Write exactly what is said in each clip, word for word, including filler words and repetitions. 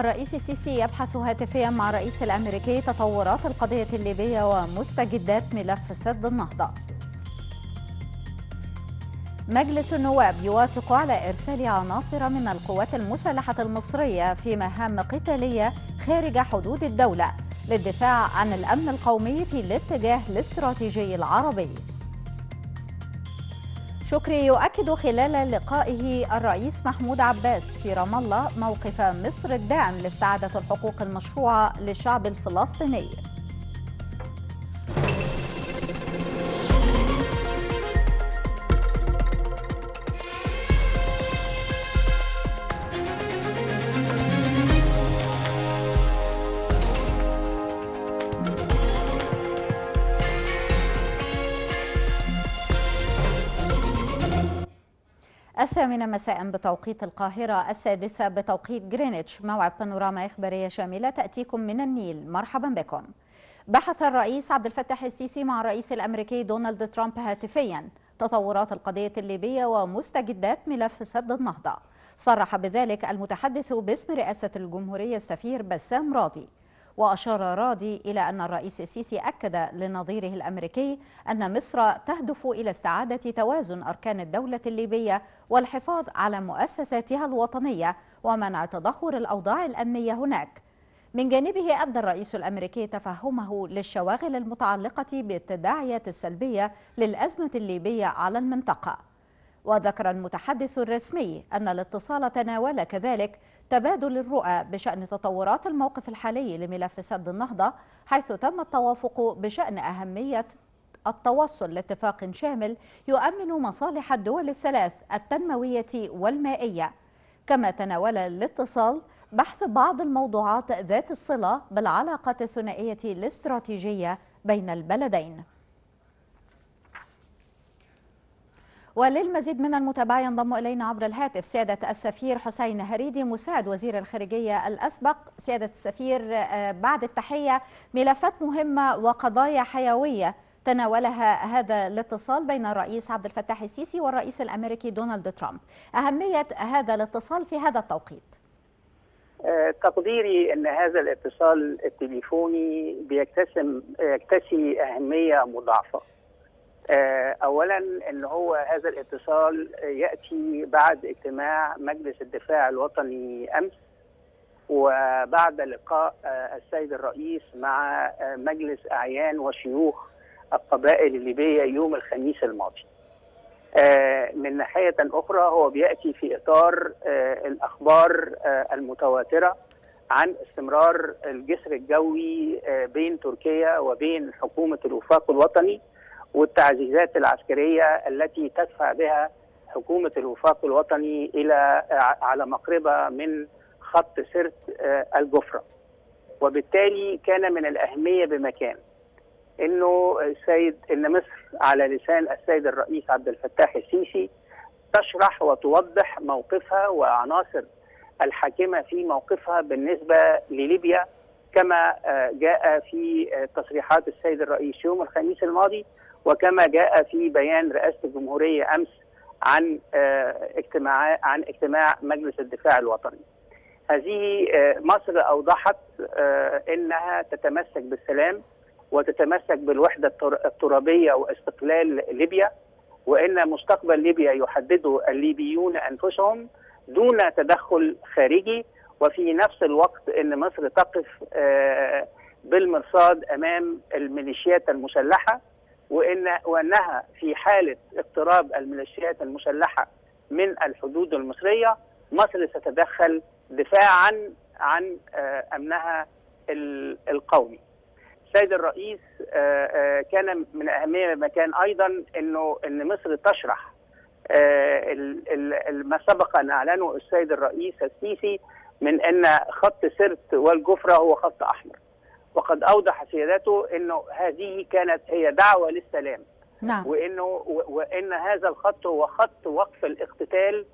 الرئيس السيسي يبحث هاتفيا مع الرئيس الأمريكي تطورات القضية الليبية ومستجدات ملف سد النهضة. مجلس النواب يوافق على إرسال عناصر من القوات المسلحة المصرية في مهام قتالية خارج حدود الدولة للدفاع عن الأمن القومي في الاتجاه الاستراتيجي العربي. شكري يؤكد خلال لقائه الرئيس محمود عباس في رام الله موقف مصر الداعم لاستعادة الحقوق المشروعة للشعب الفلسطيني. الثامنة مساء بتوقيت القاهرة، السادسة بتوقيت جرينتش، موعد بانوراما إخبارية شاملة تأتيكم من النيل. مرحبا بكم. بحث الرئيس عبد الفتاح السيسي مع الرئيس الأمريكي دونالد ترامب هاتفيا تطورات القضية الليبية ومستجدات ملف سد النهضة. صرح بذلك المتحدث باسم رئاسة الجمهورية السفير بسام راضي. وأشار راضي إلى أن الرئيس السيسي أكد لنظيره الأمريكي أن مصر تهدف إلى استعادة توازن أركان الدولة الليبية والحفاظ على مؤسساتها الوطنية ومنع تدهور الأوضاع الأمنية هناك. من جانبه أبدى الرئيس الأمريكي تفهمه للشواغل المتعلقة بالتداعيات السلبية للأزمة الليبية على المنطقة. وذكر المتحدث الرسمي أن الاتصال تناول كذلك تبادل الرؤى بشأن تطورات الموقف الحالي لملف سد النهضة، حيث تم التوافق بشأن أهمية التوصل لاتفاق شامل يؤمن مصالح الدول الثلاث التنموية والمائية. كما تناول الاتصال بحث بعض الموضوعات ذات الصلة بالعلاقات الثنائية الاستراتيجية بين البلدين. وللمزيد من المتابعة ينضم إلينا عبر الهاتف سيادة السفير حسين هريدي مساعد وزير الخارجية الأسبق. سيادة السفير، بعد التحية، ملفات مهمة وقضايا حيوية تناولها هذا الاتصال بين الرئيس عبد الفتاح السيسي والرئيس الأمريكي دونالد ترامب. أهمية هذا الاتصال في هذا التوقيت؟ تقديري أن هذا الاتصال التليفوني بيكتسم يكتسي أهمية مضاعفة. أولا أن هو هذا الاتصال يأتي بعد اجتماع مجلس الدفاع الوطني أمس، وبعد لقاء السيد الرئيس مع مجلس أعيان وشيوخ القبائل الليبية يوم الخميس الماضي. من ناحية أخرى هو بيأتي في إطار الأخبار المتواترة عن استمرار الجسر الجوي بين تركيا وبين حكومة الوفاق الوطني والتعزيزات العسكرية التي تدفع بها حكومة الوفاق الوطني إلى على مقربة من خط سرت الجفرة. وبالتالي كان من الأهمية بمكان إنه السيد إن مصر على لسان السيد الرئيس عبد الفتاح السيسي تشرح وتوضح موقفها وعناصر الحاكمة في موقفها بالنسبة لليبيا، كما جاء في تصريحات السيد الرئيس يوم الخميس الماضي، وكما جاء في بيان رئاسة الجمهورية أمس عن اجتماع عن اجتماع مجلس الدفاع الوطني. هذه مصر أوضحت أنها تتمسك بالسلام وتتمسك بالوحدة الترابية واستقلال ليبيا، وأن مستقبل ليبيا يحدده الليبيون أنفسهم دون تدخل خارجي، وفي نفس الوقت أن مصر تقف بالمرصاد أمام الميليشيات المسلحة، وإن وأنها في حالة اقتراب الميليشيات المسلحة من الحدود المصرية مصر ستتدخل دفاعا عن أمنها القومي. السيد الرئيس كان من أهمية مكان أيضا أنه أن مصر تشرح ما سبق أن أعلنه السيد الرئيس السيسي من أن خط سرت والجفرة هو خط أحمر، وقد أوضح سيادته أنه هذه كانت هي دعوة للسلام. نعم. وأنه وأن هذا الخط هو خط وقف الاقتتال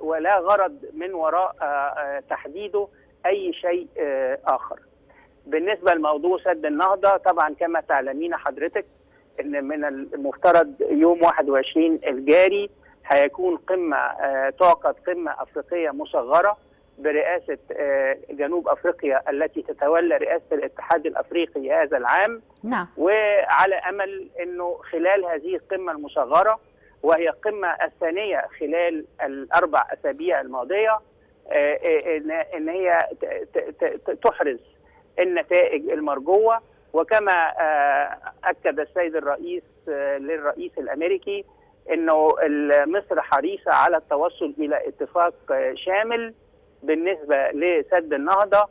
ولا غرض من وراء تحديده أي شيء آخر. بالنسبة لموضوع سد النهضة، طبعا كما تعلمين حضرتك أن من المفترض يوم واحد وعشرين الجاري هيكون قمة تعقد قمة أفريقية مصغرة برئاسة جنوب أفريقيا التي تتولى رئاسة الاتحاد الأفريقي هذا العام. نعم. وعلى أمل أنه خلال هذه القمة المصغرة، وهي القمة الثانية خلال الأربع أسابيع الماضية، أن هي تحرز النتائج المرجوة. وكما أكد السيد الرئيس للرئيس الأمريكي أنه مصر حريصة على التوصل إلى اتفاق شامل بالنسبة لسد النهضة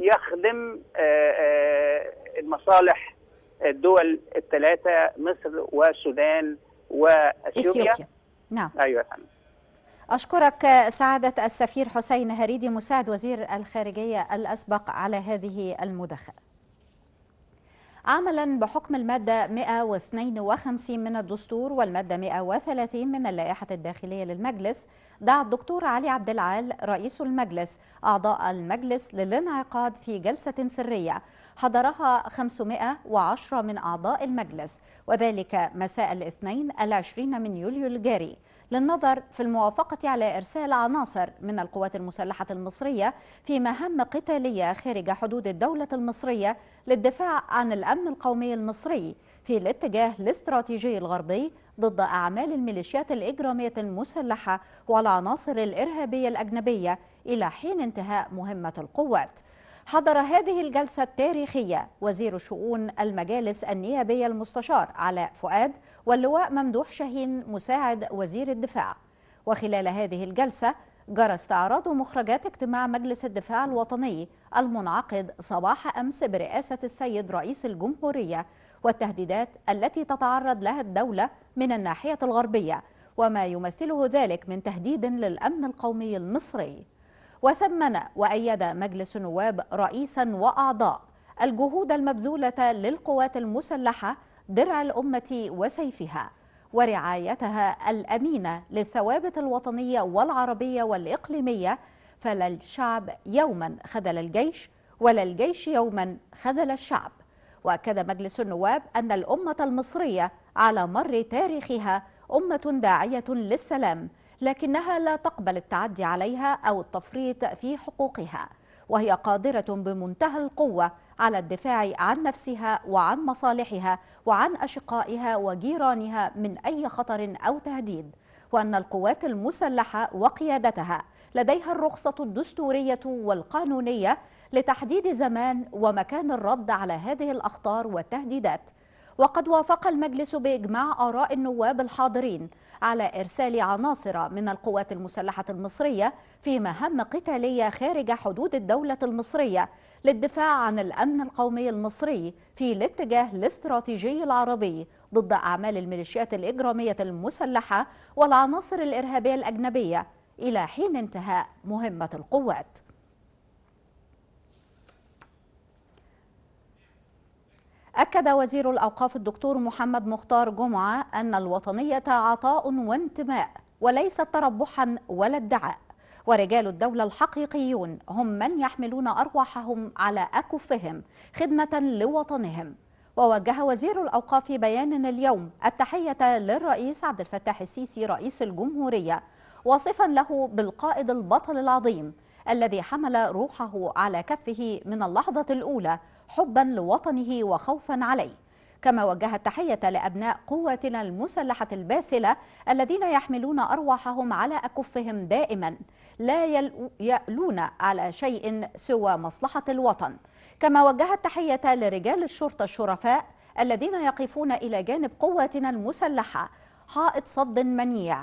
يخدم المصالح الدول الثلاثة، مصر والسودان وأثيوبيا. نعم. أيوة. أشكرك سعادة السفير حسين هريدي مساعد وزير الخارجية الأسبق على هذه المداخلة. عملا بحكم المادة مئة واثنين وخمسين من الدستور والمادة مئة وثلاثين من اللائحة الداخلية للمجلس، دعا الدكتور علي عبد العال رئيس المجلس أعضاء المجلس للانعقاد في جلسة سرية حضرها خمسمئة وعشرة من أعضاء المجلس، وذلك مساء الاثنين العشرين من يوليو الجاري، للنظر في الموافقة على إرسال عناصر من القوات المسلحة المصرية في مهام قتالية خارج حدود الدولة المصرية للدفاع عن الأمن القومي المصري في الاتجاه الاستراتيجي الغربي ضد أعمال الميليشيات الإجرامية المسلحة والعناصر الإرهابية الأجنبية إلى حين انتهاء مهمة القوات. حضر هذه الجلسة التاريخية وزير شؤون المجالس النيابية المستشار علاء فؤاد واللواء ممدوح شاهين مساعد وزير الدفاع. وخلال هذه الجلسة جرى استعراض مخرجات اجتماع مجلس الدفاع الوطني المنعقد صباح أمس برئاسة السيد رئيس الجمهورية، والتهديدات التي تتعرض لها الدولة من الناحية الغربية وما يمثله ذلك من تهديد للأمن القومي المصري. وثمن وأيد مجلس النواب رئيسا وأعضاء الجهود المبذولة للقوات المسلحة درع الأمة وسيفها ورعايتها الأمينة للثوابت الوطنية والعربية والإقليمية، فلا الشعب يوما خذل الجيش ولا الجيش يوما خذل الشعب. وأكد مجلس النواب أن الأمة المصرية على مر تاريخها أمة داعية للسلام، لكنها لا تقبل التعدي عليها أو التفريط في حقوقها، وهي قادرة بمنتهى القوة على الدفاع عن نفسها وعن مصالحها وعن أشقائها وجيرانها من أي خطر أو تهديد، وأن القوات المسلحة وقيادتها لديها الرخصة الدستورية والقانونية لتحديد زمان ومكان الرد على هذه الأخطار والتهديدات. وقد وافق المجلس بإجماع آراء النواب الحاضرين على إرسال عناصر من القوات المسلحة المصرية في مهام قتالية خارج حدود الدولة المصرية للدفاع عن الأمن القومي المصري في الاتجاه الاستراتيجي العربي ضد أعمال الميليشيات الإجرامية المسلحة والعناصر الإرهابية الأجنبية إلى حين انتهاء مهمة القوات. أكد وزير الأوقاف الدكتور محمد مختار جمعة أن الوطنية عطاء وانتماء وليس تربحا ولا ادعاء، ورجال الدولة الحقيقيون هم من يحملون أرواحهم على أكفهم خدمة لوطنهم. ووجه وزير الأوقاف في بيان اليوم التحية للرئيس عبد الفتاح السيسي رئيس الجمهورية، واصفا له بالقائد البطل العظيم الذي حمل روحه على كفه من اللحظة الأولى حبا لوطنه وخوفا عليه. كما وجه التحية لأبناء قواتنا المسلحة الباسلة الذين يحملون أرواحهم على أكفهم دائما لا يألون على شيء سوى مصلحة الوطن. كما وجه التحية لرجال الشرطة الشرفاء الذين يقفون إلى جانب قواتنا المسلحة حائط صد منيع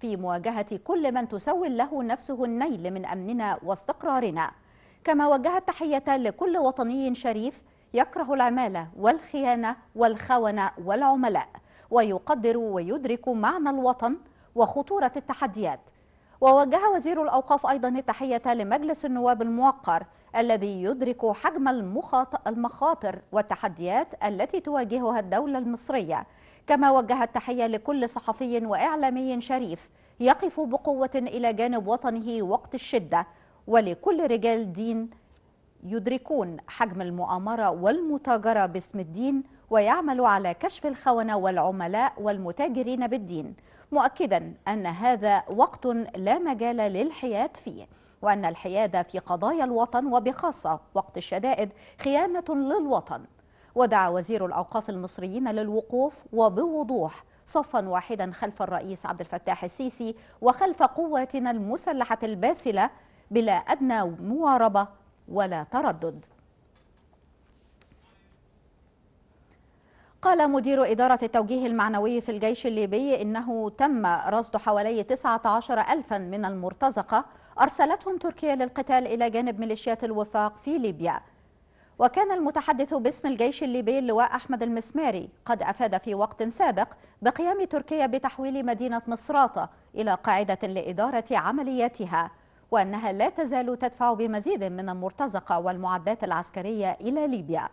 في مواجهة كل من تسول له نفسه النيل من أمننا واستقرارنا. كما وجه التحية لكل وطني شريف يكره العمالة والخيانة والخونة والعملاء، ويقدر ويدرك معنى الوطن وخطورة التحديات. ووجه وزير الأوقاف أيضا التحية لمجلس النواب الموقر الذي يدرك حجم المخاطر والتحديات التي تواجهها الدولة المصرية. كما وجه التحية لكل صحفي وإعلامي شريف يقف بقوة إلى جانب وطنه وقت الشدة، ولكل رجال دين يدركون حجم المؤامرة والمتاجرة باسم الدين ويعمل على كشف الخونة والعملاء والمتاجرين بالدين، مؤكدا أن هذا وقت لا مجال للحياد فيه، وأن الحياد في قضايا الوطن وبخاصة وقت الشدائد خيانة للوطن. ودعا وزير الأوقاف المصريين للوقوف وبوضوح صفا واحدا خلف الرئيس عبد الفتاح السيسي وخلف قواتنا المسلحة الباسلة بلا أدنى مواربة ولا تردد. قال مدير إدارة التوجيه المعنوي في الجيش الليبي إنه تم رصد حوالي تسعة عشر ألفا من المرتزقة أرسلتهم تركيا للقتال إلى جانب ميليشيات الوفاق في ليبيا. وكان المتحدث باسم الجيش الليبي اللواء أحمد المسماري قد أفاد في وقت سابق بقيام تركيا بتحويل مدينة مصراتة إلى قاعدة لإدارة عملياتها، وأنها لا تزال تدفع بمزيد من المرتزقة والمعدات العسكرية إلى ليبيا.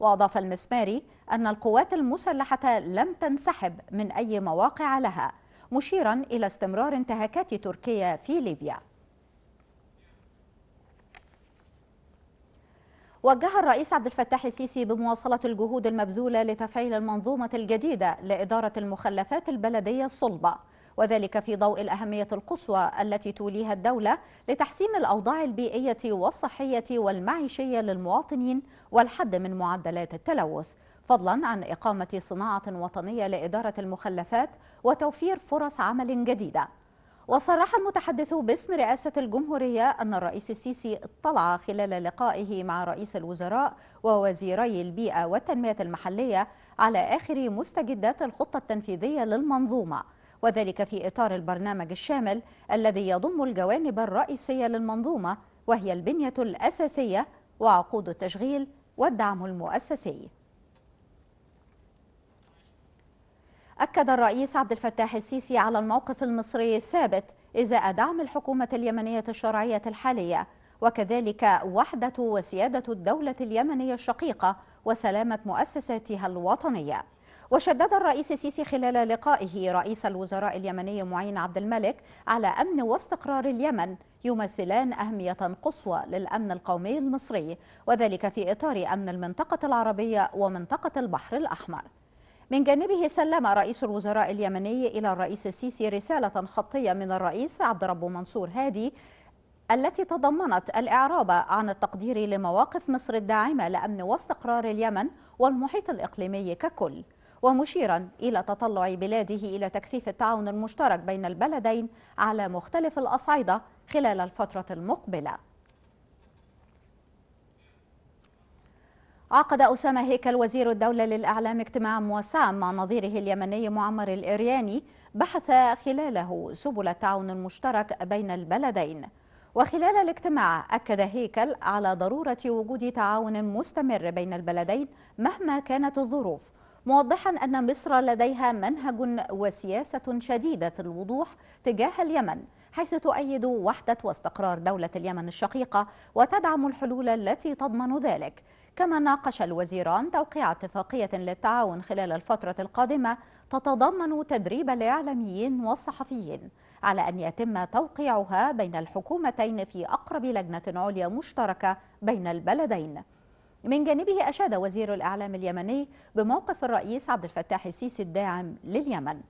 وأضاف المسماري أن القوات المسلحة لم تنسحب من أي مواقع لها، مشيرا إلى استمرار انتهاكات تركيا في ليبيا. وجه الرئيس عبد الفتاح السيسي بمواصلة الجهود المبذولة لتفعيل المنظومة الجديدة لإدارة المخلفات البلدية الصلبة، وذلك في ضوء الأهمية القصوى التي توليها الدولة لتحسين الأوضاع البيئية والصحية والمعيشية للمواطنين والحد من معدلات التلوث، فضلا عن إقامة صناعة وطنية لإدارة المخلفات وتوفير فرص عمل جديدة. وصرح المتحدث باسم رئاسة الجمهورية أن الرئيس السيسي اطلع خلال لقائه مع رئيس الوزراء ووزيري البيئة والتنمية المحلية على آخر مستجدات الخطة التنفيذية للمنظومة، وذلك في إطار البرنامج الشامل الذي يضم الجوانب الرئيسية للمنظومة وهي البنية الأساسية وعقود التشغيل والدعم المؤسسي. أكد الرئيس عبد الفتاح السيسي على الموقف المصري الثابت إزاء دعم الحكومة اليمنية الشرعية الحالية، وكذلك وحدة وسيادة الدولة اليمنية الشقيقة وسلامة مؤسساتها الوطنية. وشدد الرئيس السيسي خلال لقائه رئيس الوزراء اليمني معين عبد الملك على أمن واستقرار اليمن يمثلان أهمية قصوى للأمن القومي المصري، وذلك في إطار أمن المنطقة العربية ومنطقة البحر الأحمر. من جانبه سلم رئيس الوزراء اليمني إلى الرئيس السيسي رسالة خطية من الرئيس عبد ربه منصور هادي التي تضمنت الإعراب عن التقدير لمواقف مصر الداعمة لأمن واستقرار اليمن والمحيط الإقليمي ككل، ومشيرا إلى تطلع بلاده إلى تكثيف التعاون المشترك بين البلدين على مختلف الأصعدة خلال الفترة المقبلة. عقد أسامة هيكل وزير الدولة للإعلام اجتماعا موسعا مع نظيره اليمني معمر الإرياني بحث خلاله سبل التعاون المشترك بين البلدين. وخلال الاجتماع أكد هيكل على ضرورة وجود تعاون مستمر بين البلدين مهما كانت الظروف، موضحا أن مصر لديها منهج وسياسة شديدة الوضوح تجاه اليمن، حيث تؤيد وحدة واستقرار دولة اليمن الشقيقة وتدعم الحلول التي تضمن ذلك. كما ناقش الوزيران توقيع اتفاقية للتعاون خلال الفترة القادمة تتضمن تدريب الإعلاميين والصحفيين، على أن يتم توقيعها بين الحكومتين في أقرب لجنة عليا مشتركة بين البلدين. من جانبه أشاد وزير الإعلام اليمني بموقف الرئيس عبد الفتاح السيسي الداعم لليمن.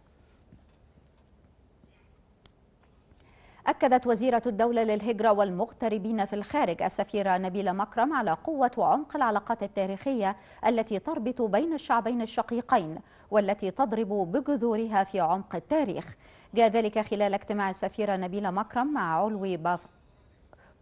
أكدت وزيرة الدولة للهجرة والمغتربين في الخارج السفيرة نبيلة مكرم على قوة وعمق العلاقات التاريخية التي تربط بين الشعبين الشقيقين والتي تضرب بجذورها في عمق التاريخ. جاء ذلك خلال اجتماع السفيرة نبيلة مكرم مع علوي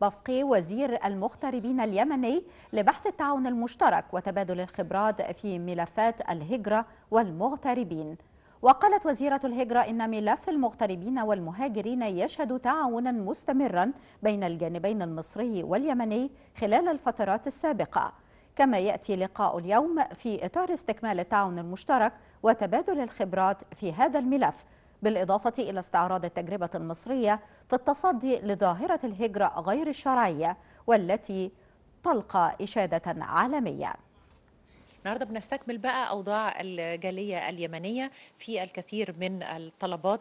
بافقير وزير المغتربين اليمني لبحث التعاون المشترك وتبادل الخبرات في ملفات الهجرة والمغتربين. وقالت وزيرة الهجرة إن ملف المغتربين والمهاجرين يشهد تعاونا مستمرا بين الجانبين المصري واليمني خلال الفترات السابقة، كما يأتي لقاء اليوم في إطار استكمال التعاون المشترك وتبادل الخبرات في هذا الملف، بالإضافة إلى استعراض التجربة المصرية في التصدي لظاهرة الهجرة غير الشرعية والتي تلقى إشادة عالمية. النهارده بنستكمل بقى أوضاع الجالية اليمنية في الكثير من الطلبات.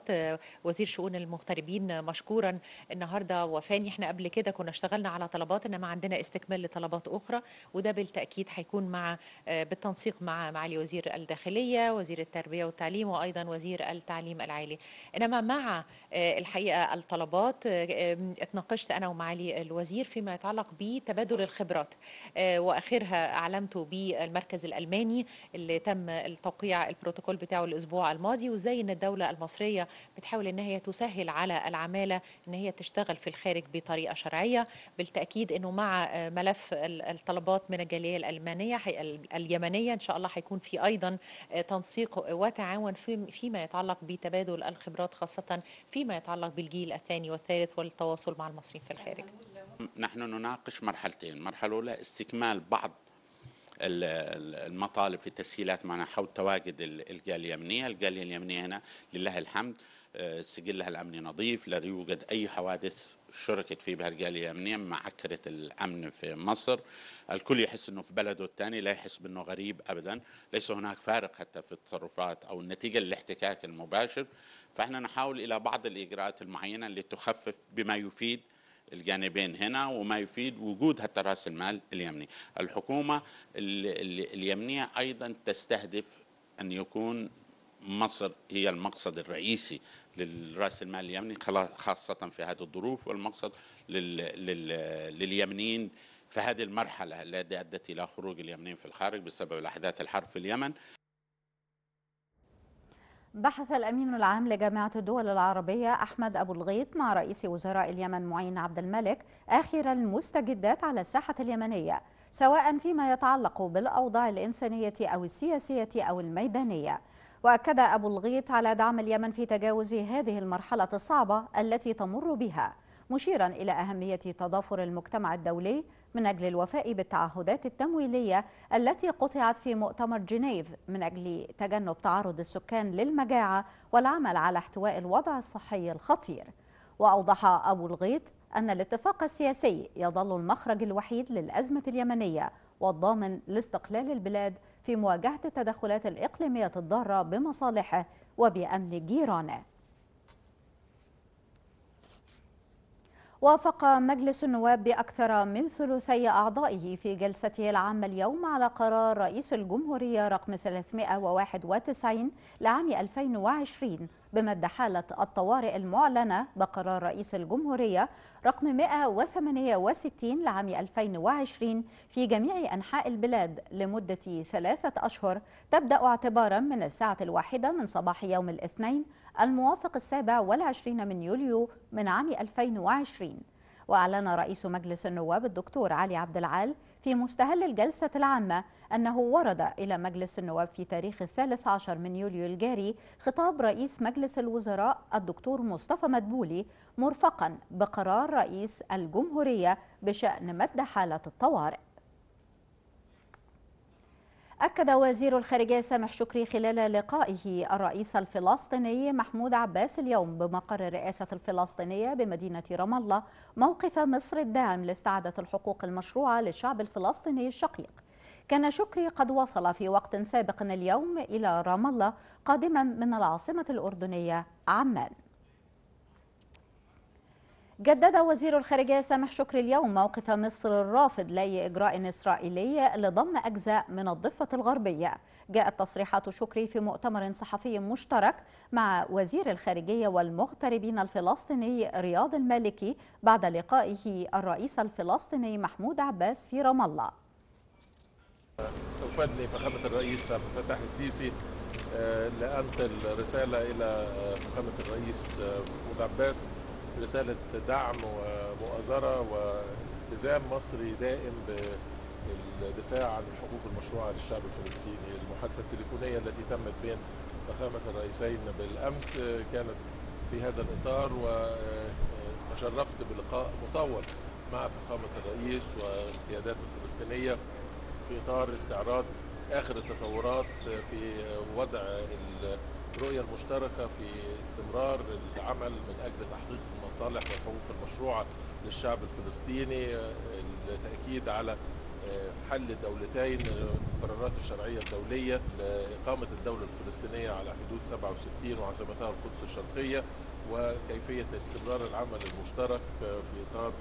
وزير شؤون المغتربين مشكورا النهارده وفاني، احنا قبل كده كنا اشتغلنا على طلبات انما عندنا استكمال لطلبات اخرى، وده بالتاكيد هيكون مع بالتنسيق مع معالي وزير الداخليه، وزير التربيه والتعليم، وايضا وزير التعليم العالي. انما مع الحقيقه الطلبات اتناقشت انا ومعالي الوزير فيما يتعلق بتبادل الخبرات، واخرها اعلمته بالمركز الالماني اللي تم التوقيع البروتوكول بتاعه الاسبوع الماضي، وازاي ان الدوله المصريه بتحاول ان هي تسهل على العماله ان هي تشتغل في الخارج بطريقه شرعيه. بالتاكيد انه مع ملف الطلبات من الجاليه الالمانيه اليمنيه ان شاء الله هيكون في ايضا تنسيق وتعاون فيما يتعلق بتبادل الخبرات، خاصه فيما يتعلق بالجيل الثاني والثالث والتواصل مع المصريين في الخارج. نحن نناقش مرحلتين، المرحله الاولى استكمال بعض المطالب في تسهيلات معنا حول تواجد الجاليه اليمنيه، الجاليه اليمنيه هنا لله الحمد سجلها الامني نظيف، لا يوجد اي حوادث شركت في بها الجاليه اليمنيه مع عكره الامن في مصر، الكل يحس انه في بلده الثاني، لا يحس بانه غريب ابدا، ليس هناك فارق حتى في التصرفات او النتيجه للاحتكاك المباشر، فاحنا نحاول الى بعض الاجراءات المعينه اللي تخفف بما يفيد الجانبين هنا وما يفيد وجود حتى راس المال اليمني. الحكومه اليمنيه ايضا تستهدف ان يكون مصر هي المقصد الرئيسي للراس المال اليمني خاصه في هذه الظروف، والمقصد لل... لل... لليمنيين في هذه المرحله التي ادت الى خروج اليمنيين في الخارج بسبب احداث الحرب في اليمن. بحث الأمين العام لجامعة الدول العربية أحمد أبو الغيط مع رئيس وزراء اليمن معين عبد الملك آخر المستجدات على الساحة اليمنية، سواء فيما يتعلق بالأوضاع الإنسانية أو السياسية أو الميدانية. وأكد أبو الغيط على دعم اليمن في تجاوز هذه المرحلة الصعبة التي تمر بها، مشيرا إلى أهمية تضافر المجتمع الدولي من أجل الوفاء بالتعهدات التمويلية التي قطعت في مؤتمر جنيف من أجل تجنب تعرض السكان للمجاعة والعمل على احتواء الوضع الصحي الخطير. وأوضح أبو الغيط أن الاتفاق السياسي يظل المخرج الوحيد للأزمة اليمنية والضامن لاستقلال البلاد في مواجهة التدخلات الإقليمية الضارة بمصالحه وبأمن جيرانه. وافق مجلس النواب بأكثر من ثلثي أعضائه في جلسته العامة اليوم على قرار رئيس الجمهورية رقم ثلاثمائة وواحد وتسعين لعام ألفين وعشرين بمد حالة الطوارئ المعلنة بقرار رئيس الجمهورية رقم مائة وثمانية وستين لعام ألفين وعشرين في جميع أنحاء البلاد لمدة ثلاثة أشهر تبدأ اعتبارا من الساعة الواحدة من صباح يوم الاثنين الموافق السابع والعشرين من يوليو من عام ألفين وعشرين. وأعلن رئيس مجلس النواب الدكتور علي عبد العال في مستهل الجلسة العامة أنه ورد إلى مجلس النواب في تاريخ الثالث عشر من يوليو الجاري خطاب رئيس مجلس الوزراء الدكتور مصطفى مدبولي مرفقا بقرار رئيس الجمهورية بشأن مد حالة الطوارئ. أكد وزير الخارجية سامح شكري خلال لقائه الرئيس الفلسطيني محمود عباس اليوم بمقر الرئاسة الفلسطينية بمدينة رام الله موقف مصر الداعم لاستعادة الحقوق المشروعة للشعب الفلسطيني الشقيق. كان شكري قد وصل في وقت سابق اليوم إلى رام الله قادما من العاصمة الأردنية عمان. جدد وزير الخارجية سامح شكري اليوم موقف مصر الرافض لأي إجراء إسرائيلي لضم أجزاء من الضفة الغربية. جاءت تصريحات شكري في مؤتمر صحفي مشترك مع وزير الخارجية والمغتربين الفلسطيني رياض المالكي بعد لقائه الرئيس الفلسطيني محمود عباس في رام الله. أفادني فخامة الرئيس عبد الفتاح السيسي لأنقل رسالة إلى فخامة الرئيس محمود عباس، رسالة دعم ومؤازرة والتزام مصري دائم بالدفاع عن الحقوق المشروعة للشعب الفلسطيني. المحادثة التليفونية التي تمت بين فخامة الرئيسين بالأمس كانت في هذا الإطار، وتشرفت بلقاء مطول مع فخامة الرئيس والقيادات الفلسطينية في إطار استعراض آخر التطورات في وضع الرؤية المشتركة في استمرار العمل من أجل تحقيق المصالح والحقوق المشروعة للشعب الفلسطيني، التأكيد على حل الدولتين القرارات الشرعية الدولية لإقامة الدولة الفلسطينية على حدود سبعة وستين وعاصمتها القدس الشرقية، وكيفية استمرار العمل المشترك في إطار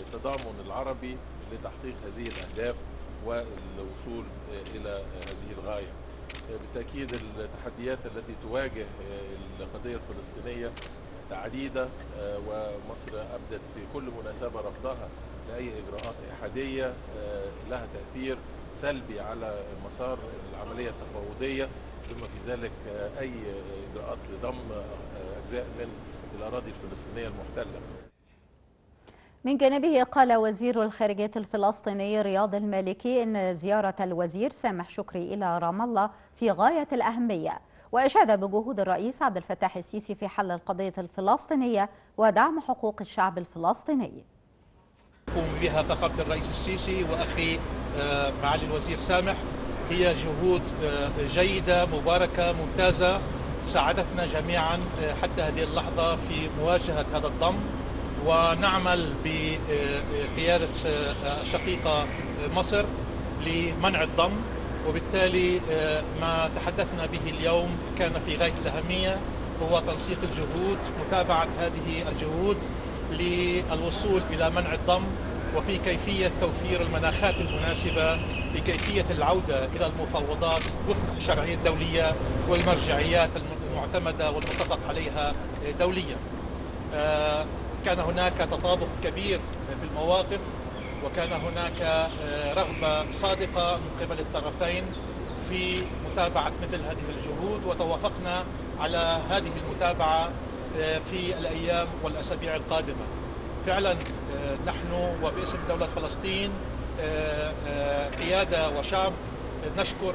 التضامن العربي لتحقيق هذه الأهداف والوصول إلى هذه الغاية. بالتأكيد التحديات التي تواجه القضية الفلسطينية عديدة، ومصر أبدت في كل مناسبة رفضها لأي إجراءات إحادية لها تأثير سلبي على مسار العملية التفاوضية، بما في ذلك أي إجراءات لضم أجزاء من الأراضي الفلسطينية المحتلة. من جانبه قال وزير الخارجية الفلسطيني رياض المالكي إن زيارة الوزير سامح شكري إلى رام الله في غاية الأهمية، وأشاد بجهود الرئيس عبد الفتاح السيسي في حل القضية الفلسطينية ودعم حقوق الشعب الفلسطيني. قوم بها فخامة الرئيس السيسي وأخي معالي الوزير سامح، هي جهود جيدة مباركة ممتازة ساعدتنا جميعا حتى هذه اللحظة في مواجهة هذا الضم، ونعمل بقيادة الشقيقة مصر لمنع الضم، وبالتالي ما تحدثنا به اليوم كان في غاية الأهمية، هو تنسيق الجهود، متابعة هذه الجهود للوصول إلى منع الضم، وفي كيفية توفير المناخات المناسبة لكيفية العودة إلى المفاوضات وفق الشرعية الدولية والمرجعيات المعتمدة والمتفق عليها دوليا. كان هناك تطابق كبير في المواقف، وكان هناك رغبة صادقة من قبل الطرفين في متابعة مثل هذه الجهود، وتوافقنا على هذه المتابعة في الأيام والأسابيع القادمة. فعلا نحن وباسم دولة فلسطين قيادة وشعب نشكر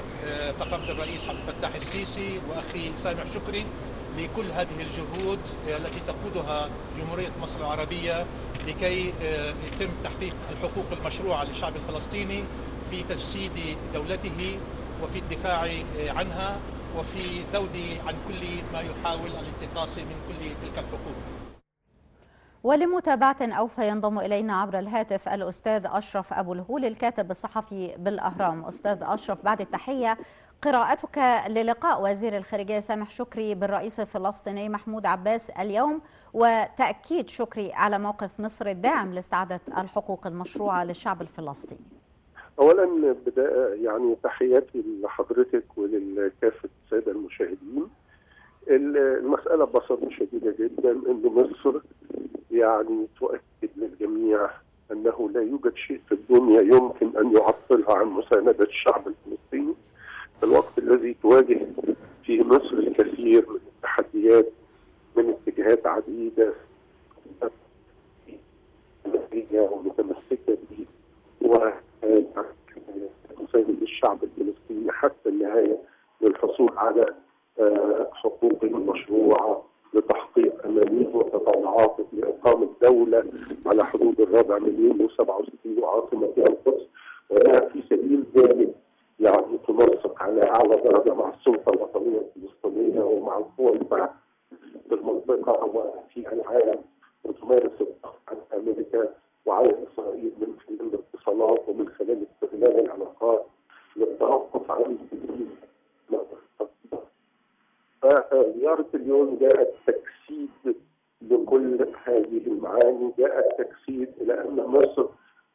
فخامة الرئيس عبد الفتاح السيسي وأخي سامح شكري لكل هذه الجهود التي تقودها جمهورية مصر العربية لكي يتم تحقيق الحقوق المشروعة للشعب الفلسطيني في تجسيد دولته وفي الدفاع عنها وفي ذود عن كل ما يحاول الانتقاص من كل تلك الحقوق. ولمتابعة أوفى ينضم إلينا عبر الهاتف الأستاذ أشرف أبو الهول الكاتب الصحفي بالأهرام. أستاذ أشرف، بعد التحية، قراءتك للقاء وزير الخارجية سامح شكري بالرئيس الفلسطيني محمود عباس اليوم، وتأكيد شكري على موقف مصر الداعم لاستعادة الحقوق المشروعة للشعب الفلسطيني. أولا يعني تحياتي لحضرتك وللكافة السادة المشاهدين. المسألة ببساطة شديدة جدا أن مصر يعني تؤكد للجميع أنه لا يوجد شيء في الدنيا يمكن أن يعطلها عن مساندة الشعب الفلسطيني. الوقت الذي تواجه فيه مصر الكثير من التحديات من اتجاهات عديدة ومتمسكة به وتساند الشعب الفلسطيني حتى النهاية للحصول على حقوقه المشروعة لتحقيق أمانيه وتطلعاته لإقامة دولة على حدود الربع مليون وسبعة وستين وعاصمة القدس، ولا في سبيل ذلك يعني تنسق على أعلى درجة مع السلطة الوطنية الفلسطينية ومع القوى المعنية في المنطقة وفي العالم، وتمارس الضغط على أمريكا وعلى إسرائيل من خلال الاتصالات ومن خلال استغلال العلاقات للتوقف عن تنفيذ ما تخطط. فزيارة اليوم جاءت تجسيد لكل هذه المعاني، جاءت تجسيد إلى أن مصر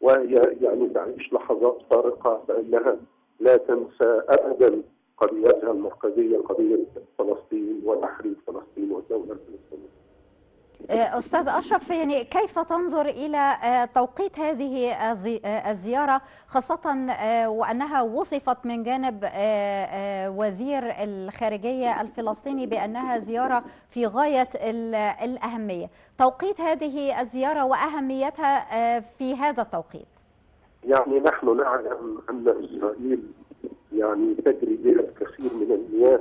وهي يعني تعيش لحظات فارقة بأنها لا تنسى ابدا قضيتها المركزيه، قضيه فلسطين وتحرير فلسطين والدوله الفلسطينيه. استاذ اشرف، يعني كيف تنظر الى توقيت هذه الزياره، خاصه وانها وصفت من جانب وزير الخارجيه الفلسطيني بانها زياره في غايه الاهميه، توقيت هذه الزياره واهميتها في هذا التوقيت؟ يعني نحن نعلم أن إسرائيل يعني تجري جهد كثير من المياه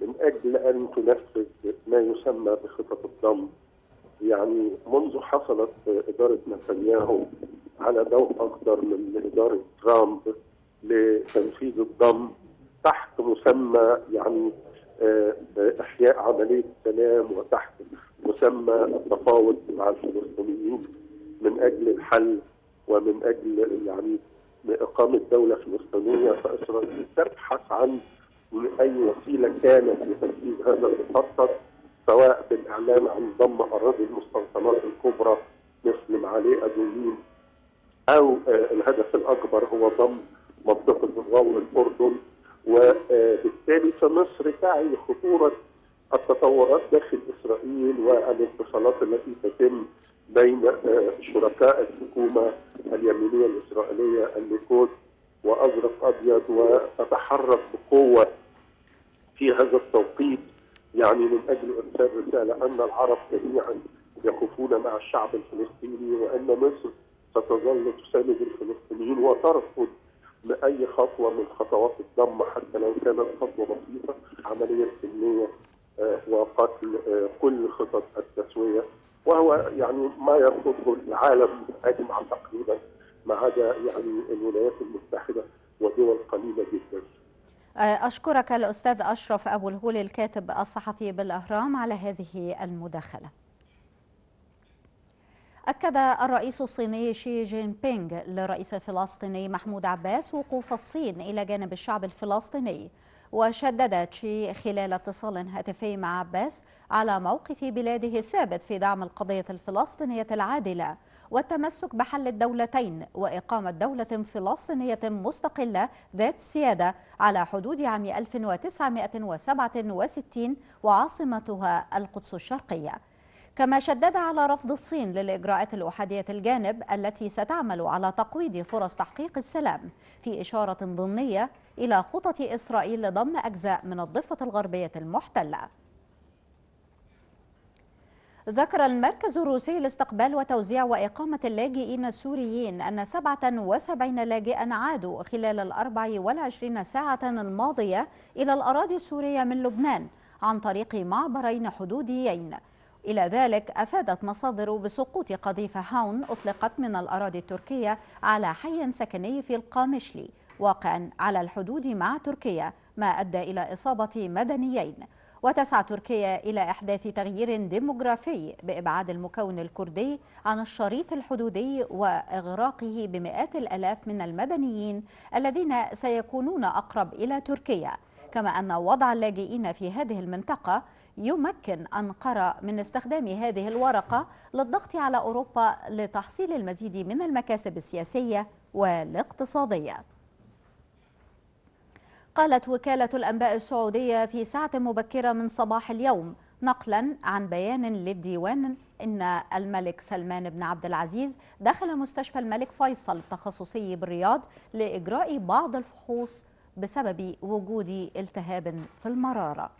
من أجل أن تنفذ ما يسمى بخطط الضم. يعني منذ حصلت إدارة نتنياهو على ضوء أكثر من إدارة ترامب لتنفيذ الضم تحت مسمى يعني إحياء عملية السلام وتحت مسمى التفاوض مع الفلسطينيين من أجل الحل ومن اجل يعني باقامه دوله فلسطينيه، فاسرائيل تبحث عن اي وسيله كانت لتنفيذ هذا المخطط، سواء بالاعلان عن ضم اراضي المستوطنات الكبرى مثل معالي ابو الهول، او الهدف الاكبر هو ضم منطقه الواو والاردن. وبالتالي فمصر تعي خطوره التطورات داخل اسرائيل والاتصالات التي تتم بين شركاء الحكومه اليمينيه الاسرائيليه الليكود وازرق ابيض، وتتحرك بقوه في هذا التوقيت يعني من اجل ارسال رساله ان العرب جميعا يقفون مع الشعب الفلسطيني، وان مصر ستظل تساند الفلسطينيين وترفض اي خطوه من خطوات الضم حتى لو كانت خطوه بسيطه، عمليه سلميه وقتل كل خطط التسويه، وهو يعني ما يرفضه العالم اجمع تقريبا ما عدا يعني الولايات المتحده ودول قليله جدا. اشكرك الاستاذ اشرف ابو الهول الكاتب الصحفي بالاهرام على هذه المداخله. أكد الرئيس الصيني شي جين بينغ للرئيس الفلسطيني محمود عباس وقوف الصين إلى جانب الشعب الفلسطيني، وشددت شي خلال اتصال هاتفي مع عباس على موقف بلاده الثابت في دعم القضية الفلسطينية العادلة والتمسك بحل الدولتين وإقامة دولة فلسطينية مستقلة ذات سيادة على حدود عام ألف وتسعمائة وسبعة وستين وعاصمتها القدس الشرقية. كما شدد على رفض الصين للإجراءات الأحادية الجانب التي ستعمل على تقويض فرص تحقيق السلام، في إشارة ضمنية إلى خطط إسرائيل لضم أجزاء من الضفة الغربية المحتلة. ذكر المركز الروسي لاستقبال وتوزيع وإقامة اللاجئين السوريين أن سبعة وسبعين لاجئا عادوا خلال ال أربع وعشرين ساعة الماضية إلى الأراضي السورية من لبنان عن طريق معبرين حدوديين. إلى ذلك أفادت مصادر بسقوط قذيفة هاون أطلقت من الأراضي التركية على حي سكني في القامشلي واقعا على الحدود مع تركيا، ما أدى إلى إصابة مدنيين. وتسعى تركيا إلى إحداث تغيير ديموغرافي بإبعاد المكون الكردي عن الشريط الحدودي وإغراقه بمئات الآلاف من المدنيين الذين سيكونون أقرب إلى تركيا، كما أن وضع اللاجئين في هذه المنطقة يمكن أنقرة من استخدام هذه الورقة للضغط على أوروبا لتحصيل المزيد من المكاسب السياسية والاقتصادية. قالت وكالة الأنباء السعودية في ساعة مبكرة من صباح اليوم نقلا عن بيان للديوان إن الملك سلمان بن عبد العزيز دخل مستشفى الملك فيصل التخصصي بالرياض لإجراء بعض الفحوص بسبب وجود التهاب في المرارة.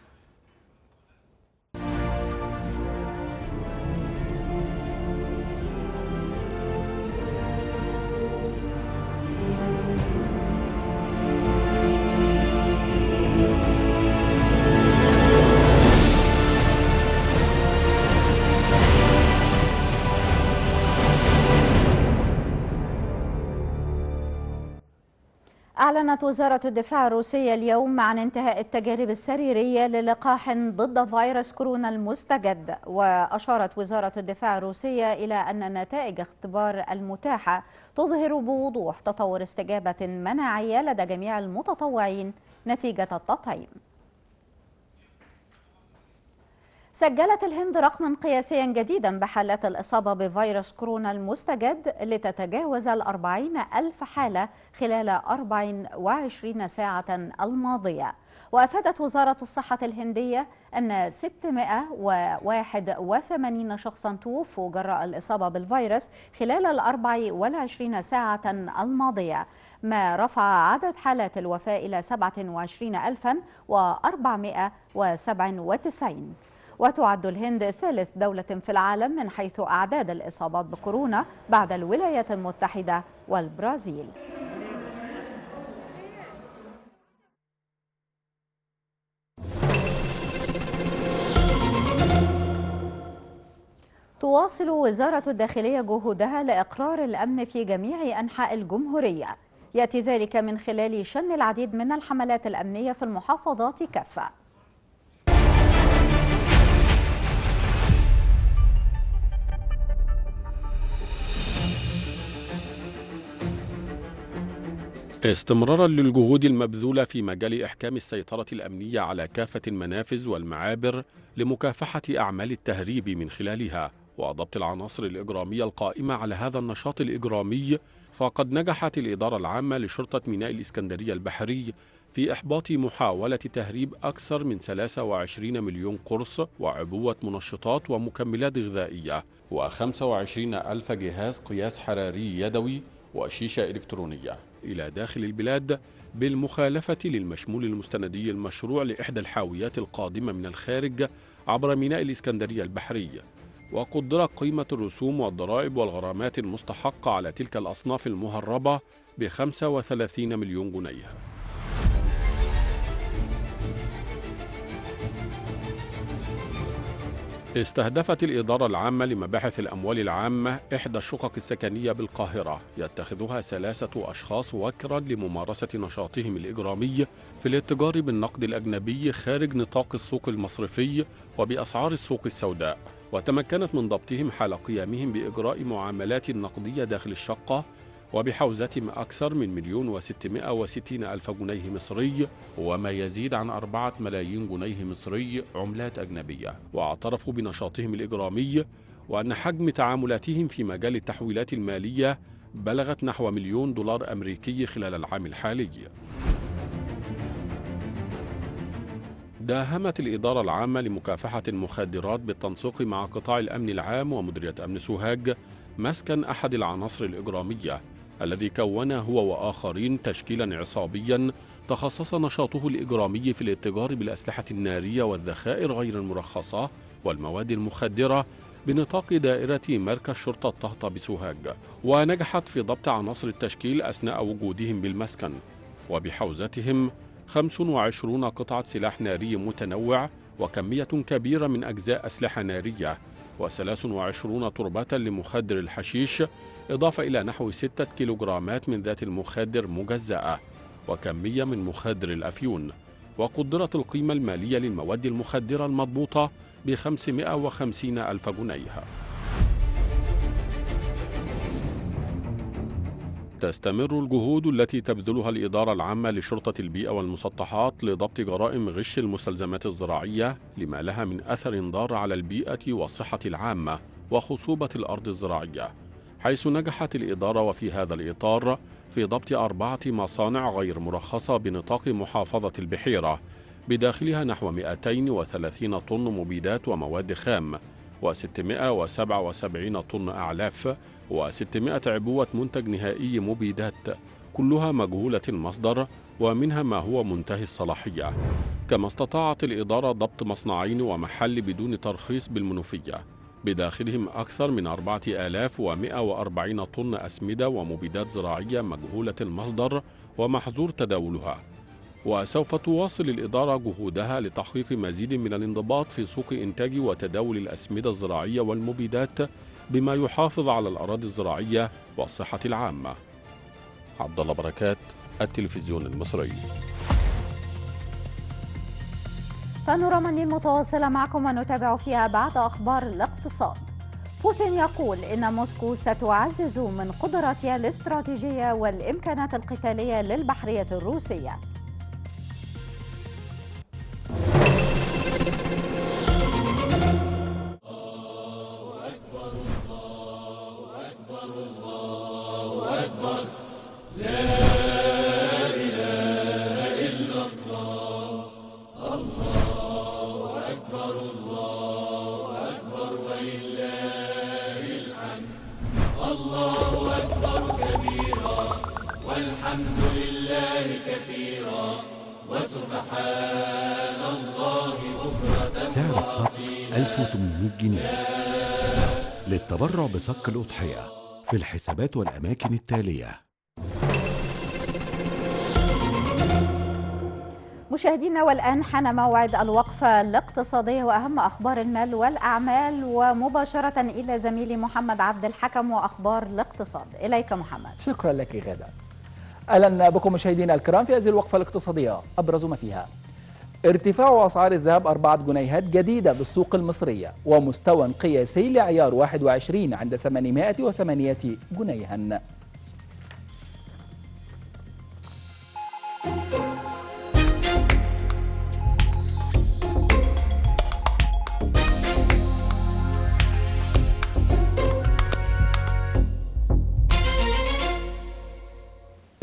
أعلنت وزارة الدفاع الروسية اليوم عن انتهاء التجارب السريرية للقاح ضد فيروس كورونا المستجد، وأشارت وزارة الدفاع الروسية إلى أن نتائج اختبار المتاحة تظهر بوضوح تطور استجابة مناعية لدى جميع المتطوعين نتيجة التطعيم. سجلت الهند رقما قياسيا جديدا بحالات الإصابة بفيروس كورونا المستجد لتتجاوز الأربعين ألف حالة خلال أربع وعشرين ساعة الماضية. وأفادت وزارة الصحة الهندية أن ستمائة وواحد وثمانين شخصا توفوا جراء الإصابة بالفيروس خلال الأربع والعشرين ساعة الماضية، ما رفع عدد حالات الوفاة إلى سبعة وعشرين ألفا وأربعمائة وسبعة وتسعين. وتعد الهند ثالث دولة في العالم من حيث أعداد الإصابات بكورونا بعد الولايات المتحدة والبرازيل. تواصل وزارة الداخلية جهودها لإقرار الأمن في جميع أنحاء الجمهورية، يأتي ذلك من خلال شن العديد من الحملات الأمنية في المحافظات كافة. استمرارا للجهود المبذولة في مجال إحكام السيطرة الأمنية على كافة المنافذ والمعابر لمكافحة أعمال التهريب من خلالها وضبط العناصر الإجرامية القائمة على هذا النشاط الإجرامي، فقد نجحت الإدارة العامة لشرطة ميناء الإسكندرية البحري في إحباط محاولة تهريب أكثر من ثلاثة وعشرين مليون قرص وعبوة منشطات ومكملات غذائية وخمسة وعشرين ألف جهاز قياس حراري يدوي وشيشة إلكترونية إلى داخل البلاد، بالمخالفة للمشمول المستندي المشروع لإحدى الحاويات القادمة من الخارج عبر ميناء الإسكندرية البحري. وقدر قيمة الرسوم والضرائب والغرامات المستحقة على تلك الأصناف المهربة ب خمسة وثلاثين مليون جنيه. استهدفت الإدارة العامة لمباحث الأموال العامة إحدى الشقق السكنية بالقاهرة يتخذها ثلاثة أشخاص وكرا لممارسة نشاطهم الإجرامي في الاتجار بالنقد الأجنبي خارج نطاق السوق المصرفي وبأسعار السوق السوداء، وتمكنت من ضبطهم حال قيامهم بإجراء معاملات نقدية داخل الشقة وبحوزتهم أكثر من مليون وستمائة وستين ألف جنيه مصري وما يزيد عن أربعة ملايين جنيه مصري عملات أجنبية. واعترفوا بنشاطهم الإجرامي وأن حجم تعاملاتهم في مجال التحويلات المالية بلغت نحو مليون دولار أمريكي خلال العام الحالي. داهمت الإدارة العامة لمكافحة المخدرات بالتنسيق مع قطاع الأمن العام ومديرية أمن سوهاج مسكن أحد العناصر الإجرامية الذي كون هو وآخرين تشكيلا عصابيا تخصص نشاطه الإجرامي في الاتجار بالأسلحة النارية والذخائر غير المرخصة والمواد المخدرة بنطاق دائرة مركز شرطة طهطة بسوهاج، ونجحت في ضبط عناصر التشكيل أثناء وجودهم بالمسكن وبحوزتهم خمس وعشرين قطعة سلاح ناري متنوع وكمية كبيرة من أجزاء أسلحة نارية وثلاث وعشرين تربة لمخدر الحشيش، إضافة إلى نحو ستة كيلوغرامات من ذات المخدر مجزأة وكمية من مخدر الأفيون. وقدرت القيمة المالية للمواد المخدرة المضبوطة ب خمسمائة وخمسين ألف جنيه. تستمر الجهود التي تبذلها الإدارة العامة لشرطة البيئة والمسطحات لضبط جرائم غش المستلزمات الزراعية لما لها من أثر ضار على البيئة والصحة العامة وخصوبة الأرض الزراعية، حيث نجحت الإدارة وفي هذا الإطار في ضبط أربعة مصانع غير مرخصة بنطاق محافظة البحيرة بداخلها نحو مئتين وثلاثين طن مبيدات ومواد خام وستمائة وسبعة وسبعين طن أعلاف وستمائة عبوة منتج نهائي مبيدات كلها مجهولة المصدر ومنها ما هو منتهي الصلاحية. كما استطاعت الإدارة ضبط مصنعين ومحل بدون ترخيص بالمنوفية بداخلهم أكثر من أربعة آلاف ومئة وأربعين طن أسمدة ومبيدات زراعية مجهولة المصدر ومحظور تداولها. وسوف تواصل الإدارة جهودها لتحقيق مزيد من الانضباط في سوق إنتاج وتداول الأسمدة الزراعية والمبيدات بما يحافظ على الأراضي الزراعية والصحة العامة. عبد الله بركات، التلفزيون المصري. بانوراما النيل متواصلة معكم ونتابع فيها بعد أخبار الاقتصاد. بوتين يقول إن موسكو ستعزز من قدراتها الاستراتيجية والإمكانات القتالية للبحرية الروسية. سعر الصك ألف وثمانمائة جنيه. للتبرع بصك الأضحية في الحسابات والأماكن التالية. مشاهدينا، والآن حان موعد الوقفة الاقتصادية وأهم أخبار المال والأعمال، ومباشرة إلى زميلي محمد عبد الحكم وأخبار الاقتصاد. إليك محمد. شكرا لك غدا. أهلا بكم مشاهدينا الكرام في هذه الوقفة الاقتصادية. أبرز ما فيها ارتفاع أسعار الذهب أربعة جنيهات جديدة بالسوق المصرية ومستوى قياسي لعيار واحد وعشرين عند ثمانمائة وثمانية جنيها.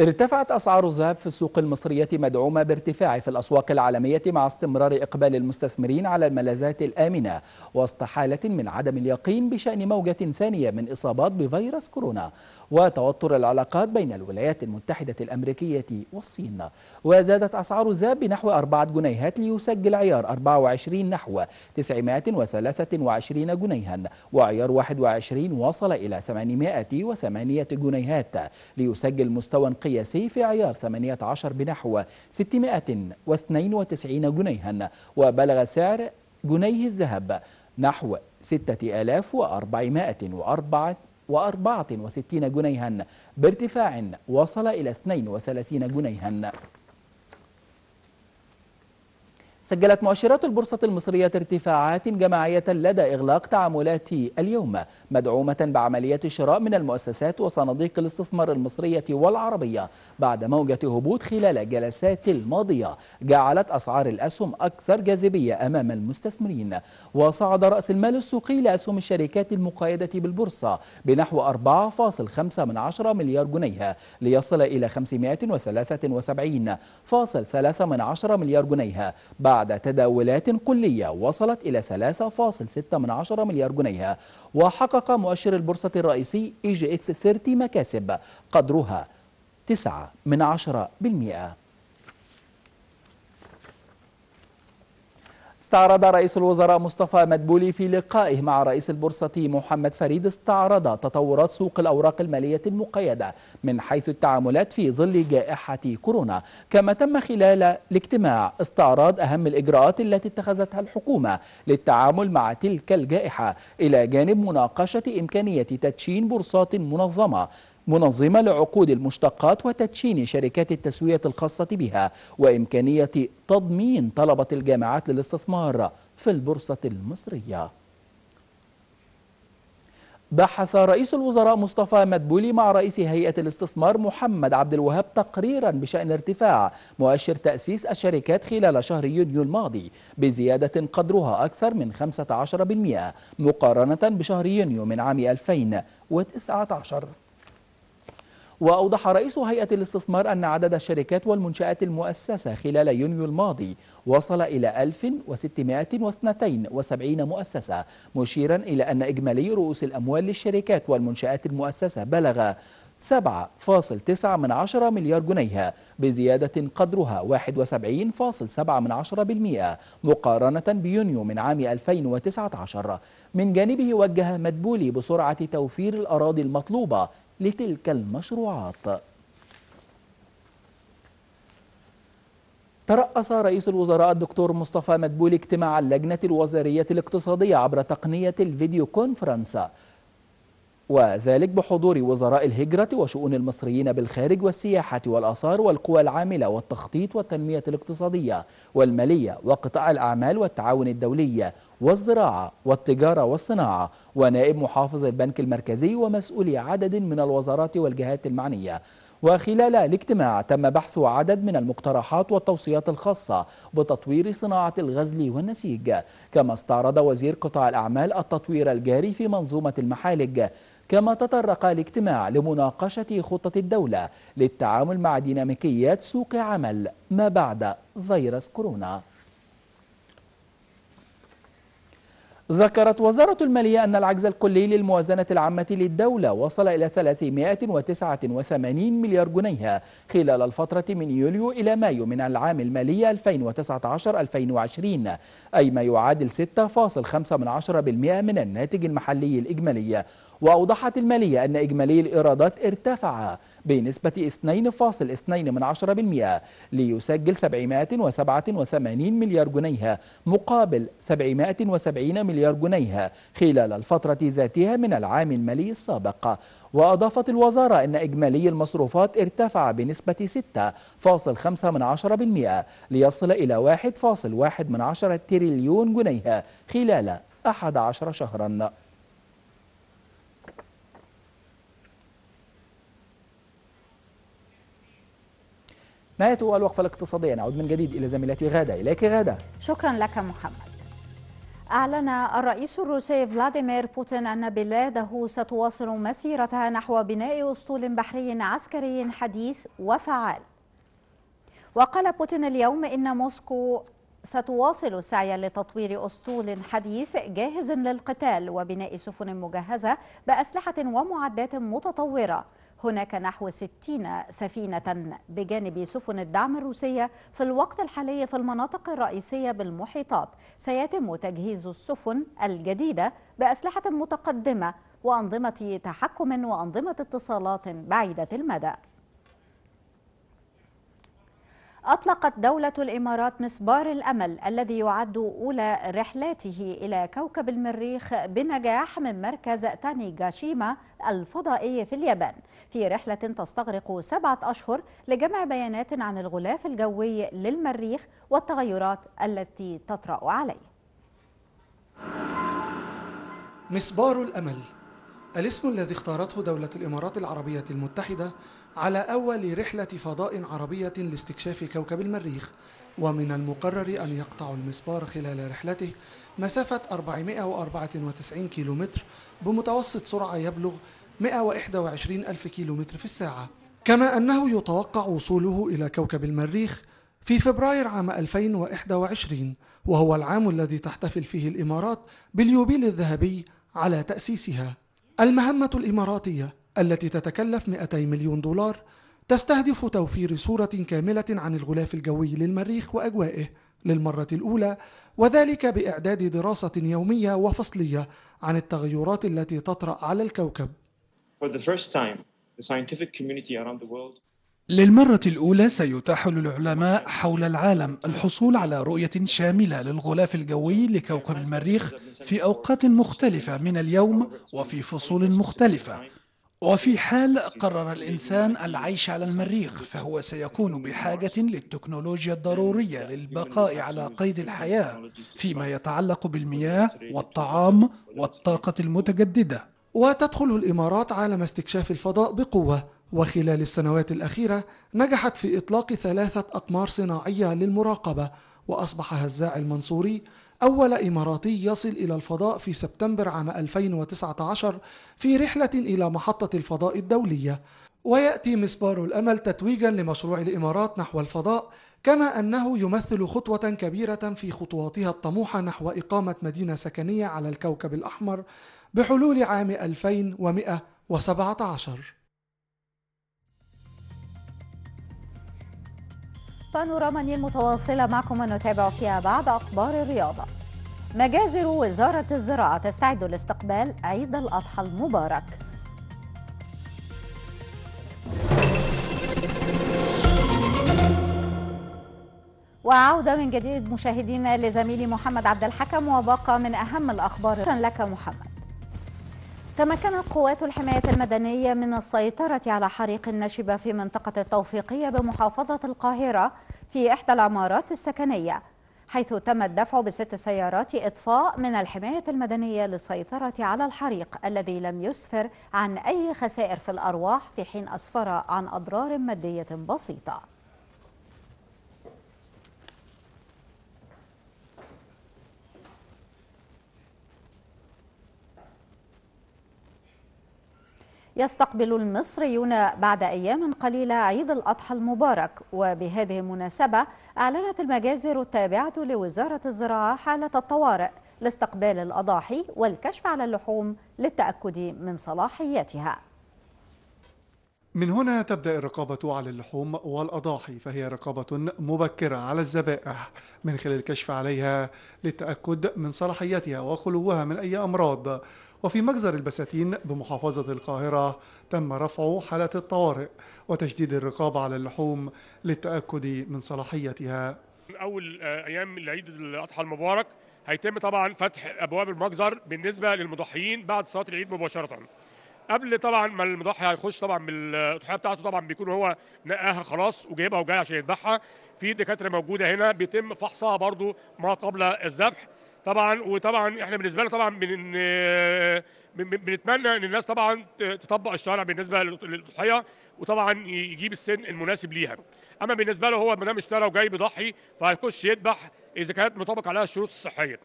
ارتفعت أسعار الذهب في السوق المصرية مدعومة بارتفاع في الأسواق العالمية مع استمرار إقبال المستثمرين على الملاذات الآمنة وسط حالة من عدم اليقين بشأن موجة ثانية من إصابات بفيروس كورونا وتوتر العلاقات بين الولايات المتحدة الأمريكية والصين. وزادت أسعار الذهب بنحو أربعة جنيهات ليسجل عيار أربعة وعشرين نحو تسعمائة وثلاثة وعشرين جنيها، وعيار واحد وعشرين وصل إلى ثمانمائة وثمانية جنيهات ليسجل مستوى قياسي في عيار ثمانية عشر بنحو ستمائة واثنين وتسعين جنيها، وبلغ سعر جنيه الذهب نحو ستة آلاف وأربعمائة وأربعة وستين جنيها بارتفاع وصل إلى اثنين وثلاثين جنيها. سجلت مؤشرات البورصة المصرية ارتفاعات جماعية لدى إغلاق تعاملات اليوم مدعومة بعملية الشراء من المؤسسات وصناديق الاستثمار المصرية والعربية بعد موجة هبوط خلال الجلسات الماضية جعلت أسعار الأسهم أكثر جاذبية أمام المستثمرين. وصعد رأس المال السوقي لأسهم الشركات المقيدة بالبورصة بنحو أربعة فاصل خمسة مليار جنيه ليصل إلى خمسمائة وثلاثة وسبعين فاصل ثلاثة مليار جنيه بعد تداولات كلية وصلت إلى ثلاثة فاصل ستة مليار جنيه. وحقق مؤشر البورصة الرئيسي إي جي إكس ثلاثين مكاسب قدرها تسعة من عشرة بالمئة. استعرض رئيس الوزراء مصطفى مدبولي في لقائه مع رئيس البورصة محمد فريد استعرض تطورات سوق الأوراق المالية المقيدة من حيث التعاملات في ظل جائحة كورونا، كما تم خلال الاجتماع استعراض أهم الإجراءات التي اتخذتها الحكومة للتعامل مع تلك الجائحة، إلى جانب مناقشة إمكانية تدشين بورصات منظمة منظمة لعقود المشتقات وتدشين شركات التسوية الخاصة بها وإمكانية تضمين طلبة الجامعات للاستثمار في البورصة المصرية. بحث رئيس الوزراء مصطفى مدبولي مع رئيس هيئة الاستثمار محمد عبد الوهاب تقريرا بشأن ارتفاع مؤشر تأسيس الشركات خلال شهر يونيو الماضي بزيادة قدرها أكثر من خمسة عشر بالمئة مقارنة بشهر يونيو من عام ألفين وتسعة عشر. وأوضح رئيس هيئة الاستثمار أن عدد الشركات والمنشآت المؤسسة خلال يونيو الماضي وصل إلى ألف وستمائة واثنين وسبعين مؤسسة، مشيرا إلى أن إجمالي رؤوس الأموال للشركات والمنشآت المؤسسة بلغ سبعة فاصل تسعة من عشرة مليار جنيه بزيادة قدرها واحد وسبعين فاصل سبعة من عشرة بالمئة مقارنة بيونيو من عام ألفين وتسعة عشر. من جانبه وجه مدبولي بسرعة توفير الأراضي المطلوبة لتلك المشروعات. ترأس رئيس الوزراء الدكتور مصطفى مدبولي اجتماع اللجنة الوزارية الاقتصادية عبر تقنية الفيديو كونفرنس، وذلك بحضور وزراء الهجرة وشؤون المصريين بالخارج والسياحة والآثار والقوى العاملة والتخطيط والتنمية الاقتصادية والمالية وقطاع الأعمال والتعاون الدولي والزراعة والتجارة والصناعة ونائب محافظ البنك المركزي ومسؤولي عدد من الوزارات والجهات المعنية. وخلال الاجتماع تم بحث عدد من المقترحات والتوصيات الخاصة بتطوير صناعة الغزل والنسيج، كما استعرض وزير قطاع الأعمال التطوير الجاري في منظومة المحالج. كما تطرق الاجتماع لمناقشة خطة الدولة للتعامل مع ديناميكيات سوق عمل ما بعد فيروس كورونا. ذكرت وزارة المالية أن العجز الكلي للموازنة العامة للدولة وصل إلى ثلاثمائة وتسعة وثمانين مليار جنيه خلال الفترة من يوليو إلى مايو من العام المالي ألفين وتسعة عشر ألفين وعشرين، أي ما يعادل ستة فاصل خمسة من عشرة بالمئة من الناتج المحلي الإجمالي. وأوضحت المالية أن إجمالي الإيرادات ارتفع بنسبة اثنين فاصل اثنين بالمئة من عشرة بالمئة ليسجل سبعمائة وسبعة وثمانين مليار جنيه مقابل سبعمائة وسبعين مليار جنيه خلال الفترة ذاتها من العام المالي السابق. وأضافت الوزارة أن إجمالي المصروفات ارتفع بنسبة ستة فاصل خمسة من عشرة بالمئة ليصل إلى واحد فاصل واحد من عشرة تريليون جنيه خلال أحد عشر شهراً. نهاية الوقفة الاقتصادية، نعود من جديد إلى زميلتي غادة. إليك غادة. شكرا لك محمد. أعلن الرئيس الروسي فلاديمير بوتين أن بلاده ستواصل مسيرتها نحو بناء أسطول بحري عسكري حديث وفعال. وقال بوتين اليوم إن موسكو ستواصل السعي لتطوير أسطول حديث جاهز للقتال وبناء سفن مجهزة بأسلحة ومعدات متطورة. هناك نحو ستين سفينة بجانب سفن الدعم الروسية في الوقت الحالي في المناطق الرئيسية بالمحيطات. سيتم تجهيز السفن الجديدة بأسلحة متقدمة وأنظمة تحكم وأنظمة اتصالات بعيدة المدى. أطلقت دولة الإمارات مسبار الأمل الذي يعد أولى رحلاته إلى كوكب المريخ بنجاح من مركز تانيغاشيما الفضائي في اليابان، في رحلة تستغرق سبعة أشهر لجمع بيانات عن الغلاف الجوي للمريخ والتغيرات التي تطرأ عليه. مسبار الأمل، الاسم الذي اختارته دولة الإمارات العربية المتحدة على أول رحلة فضاء عربية لاستكشاف كوكب المريخ، ومن المقرر أن يقطع المسبار خلال رحلته مسافة أربعمائة وأربعة وتسعين كيلومتر بمتوسط سرعة يبلغ مائة وواحد وعشرين ألف كيلومتر في الساعة. كما أنه يتوقع وصوله إلى كوكب المريخ في فبراير عام ألفين وواحد وعشرين، وهو العام الذي تحتفل فيه الإمارات باليوبيل الذهبي على تأسيسها. المهمة الإماراتية التي تتكلف مئتي مليون دولار تستهدف توفير صورة كاملة عن الغلاف الجوي للمريخ وأجوائه للمرة الأولى، وذلك بإعداد دراسة يومية وفصلية عن التغيرات التي تطرأ على الكوكب. للمرة الأولى سيتاح للعلماء حول العالم الحصول على رؤية شاملة للغلاف الجوي لكوكب المريخ في أوقات مختلفة من اليوم وفي فصول مختلفة. وفي حال قرر الإنسان العيش على المريخ فهو سيكون بحاجة للتكنولوجيا الضرورية للبقاء على قيد الحياة فيما يتعلق بالمياه والطعام والطاقة المتجددة. وتدخل الإمارات عالم استكشاف الفضاء بقوة، وخلال السنوات الأخيرة نجحت في إطلاق ثلاثة أقمار صناعية للمراقبة، وأصبح هزاع المنصوري أول إماراتي يصل إلى الفضاء في سبتمبر عام ألفين وتسعة عشر في رحلة إلى محطة الفضاء الدولية. ويأتي مسبار الأمل تتويجا لمشروع الإمارات نحو الفضاء، كما أنه يمثل خطوة كبيرة في خطواتها الطموحة نحو إقامة مدينة سكنية على الكوكب الأحمر بحلول عام ألفين ومائة وسبعة عشر. بانوراما النيل متواصلة معكم ونتابع فيها بعض أخبار الرياضة. مجازر وزارة الزراعة تستعد لاستقبال عيد الأضحى المبارك. وعودة من جديد مشاهدينا لزميلي محمد عبد الحكم وباقة من أهم الأخبار. شكرا لك محمد. تمكنت قوات الحماية المدنية من السيطرة على حريق نشب في منطقة التوفيقية بمحافظة القاهرة في إحدى العمارات السكنية، حيث تم الدفع بست سيارات إطفاء من الحماية المدنية للسيطرة على الحريق الذي لم يسفر عن أي خسائر في الأرواح، في حين أسفر عن أضرار مادية بسيطة. يستقبل المصريون بعد أيام قليلة عيد الأضحى المبارك، وبهذه المناسبة أعلنت المجازر التابعة لوزارة الزراعة حالة الطوارئ لاستقبال الأضاحي والكشف على اللحوم للتأكد من صلاحيتها. من هنا تبدأ الرقابة على اللحوم والأضاحي، فهي رقابة مبكرة على الذبائح من خلال الكشف عليها للتأكد من صلاحيتها وخلوها من أي أمراض. وفي مجزر البساتين بمحافظة القاهرة تم رفع حالة الطوارئ وتشديد الرقابة على اللحوم للتأكد من صلاحيتها. من أول أيام العيد الأضحى المبارك هيتم طبعا فتح أبواب المجزر بالنسبة للمضحيين بعد صلاة العيد مباشرة، قبل طبعا ما المضحي هيخش طبعا بالأضحية بتاعته، طبعا بيكون هو نقاها خلاص وجايبها وجاي عشان يذبحها. في دكاترة موجودة هنا بيتم فحصها برضو ما قبل الذبح طبعا. وطبعا احنا بالنسبه لنا طبعا بنتمنى ان الناس طبعا تطبق الشرع بالنسبه للضحيه، وطبعا يجيب السن المناسب ليها. اما بالنسبه له هو ما دام اشترى وجاي بيضحي فهيخش يذبح اذا كانت مطابق عليها الشروط الصحيه.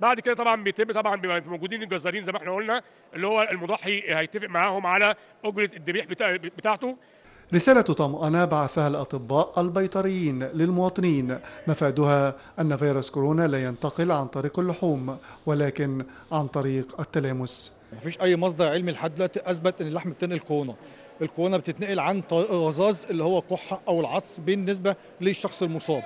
بعد كده طبعا بيتم طبعا بيبقى موجودين الجزارين زي ما احنا قلنا، اللي هو المضحي هيتفق معاهم على اجره الذبيح بتاعته. رسالة طمأنة بعثها الأطباء البيطريين للمواطنين مفادها أن فيروس كورونا لا ينتقل عن طريق اللحوم ولكن عن طريق التلامس. مفيش أي مصدر علمي لحد دلوقتي أثبت أن اللحم بتنقل كورونا. الكورونا بتتنقل عن طريق الرذاذ اللي هو الكحة أو العطس بالنسبة للشخص المصاب.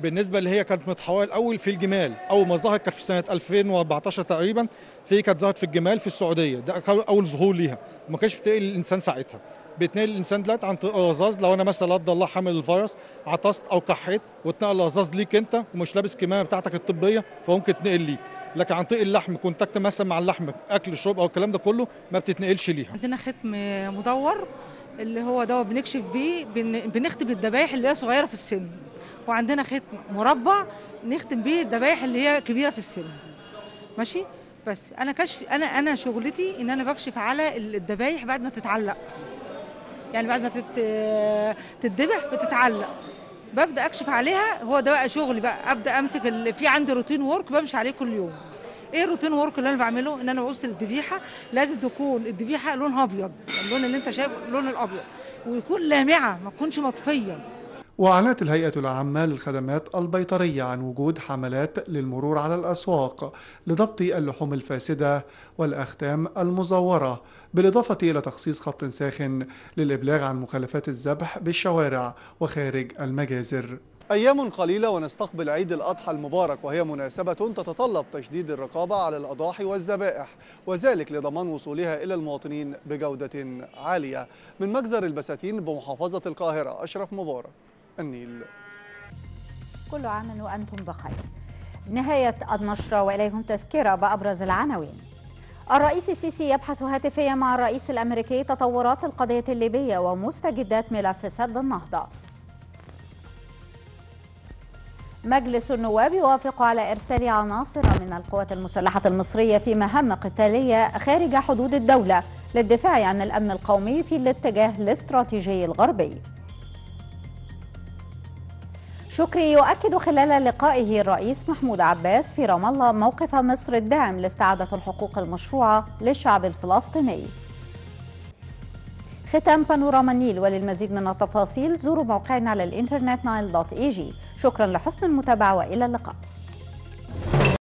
بالنسبة اللي هي كانت متحولة الأول في الجمال، أول ما ظهرت كانت في سنة ألفين وأربعتاشر تقريبا، في كانت ظهرت في الجمال في السعودية، ده كان أول ظهور ليها، ما كانش بتنقل الإنسان ساعتها. بيتنقل الانسان دلوقتي عن طريق الرذاذ، لو انا مثلا لا قدر الله حامل الفيروس عطست او كحيت واتنقل الرذاذ ليك انت ومش لابس الكمامه بتاعتك الطبيه فممكن تتنقل ليك، لكن عن طريق اللحم كونتاكت مثلا مع اللحم اكل شرب او الكلام ده كله ما بتتنقلش ليها. عندنا ختم مدور اللي هو دواء بنكشف بيه، بنختم الذبايح اللي هي صغيره في السن، وعندنا ختم مربع نختم بيه الذبايح اللي هي كبيره في السن. ماشي، بس انا كشف انا انا شغلتي ان انا بكشف على الذبايح بعد ما تتعلق، يعني بعد ما تتذبح بتتعلق ببدا اكشف عليها. هو ده بقى شغلي، بقى ابدا امسك ال... في عندي روتين وورك بمشي عليه كل يوم. ايه الروتين وورك اللي انا بعمله؟ ان انا ببص للذبيحه، لازم تكون الذبيحه لونها ابيض، اللون اللي انت شايفه اللون الابيض، ويكون لامعه ما تكونش مطفيه. وأعلنت الهيئة العامة للخدمات البيطرية عن وجود حملات للمرور على الأسواق لضبط اللحوم الفاسدة والأختام المزورة، بالإضافة إلى تخصيص خط ساخن للإبلاغ عن مخالفات الذبح بالشوارع وخارج المجازر. أيام قليلة ونستقبل عيد الأضحى المبارك، وهي مناسبة تتطلب تشديد الرقابة على الأضاحي والذبائح، وذلك لضمان وصولها إلى المواطنين بجودة عالية. من مجزر البساتين بمحافظة القاهرة، أشرف مبارك، النيل. كل عام وأنتم بخير. نهاية النشرة وإليكم تذكرة بأبرز العناوين. الرئيس السيسي يبحث هاتفيا مع الرئيس الأمريكي تطورات القضية الليبية ومستجدات ملف سد النهضة. مجلس النواب يوافق على إرسال عناصر من القوات المسلحة المصرية في مهام قتالية خارج حدود الدولة للدفاع عن الأمن القومي في الاتجاه الاستراتيجي الغربي. شكري يؤكد خلال لقائه الرئيس محمود عباس في رام الله موقف مصر الداعم لاستعادة الحقوق المشروعة للشعب الفلسطيني. ختام بانوراما النيل، وللمزيد من التفاصيل زوروا موقعنا على الانترنت نايل دوت اي جي. شكرا لحسن المتابعة وإلى اللقاء.